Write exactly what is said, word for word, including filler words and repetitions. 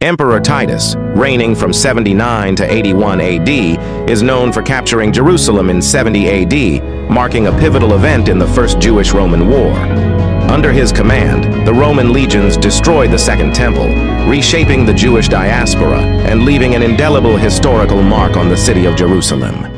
Emperor Titus, reigning from seventy-nine to eighty-one A D, is known for capturing Jerusalem in seventy A D, marking a pivotal event in the First Jewish-Roman War. Under his command, the Roman legions destroyed the Second Temple, reshaping the Jewish diaspora and leaving an indelible historical mark on the city of Jerusalem.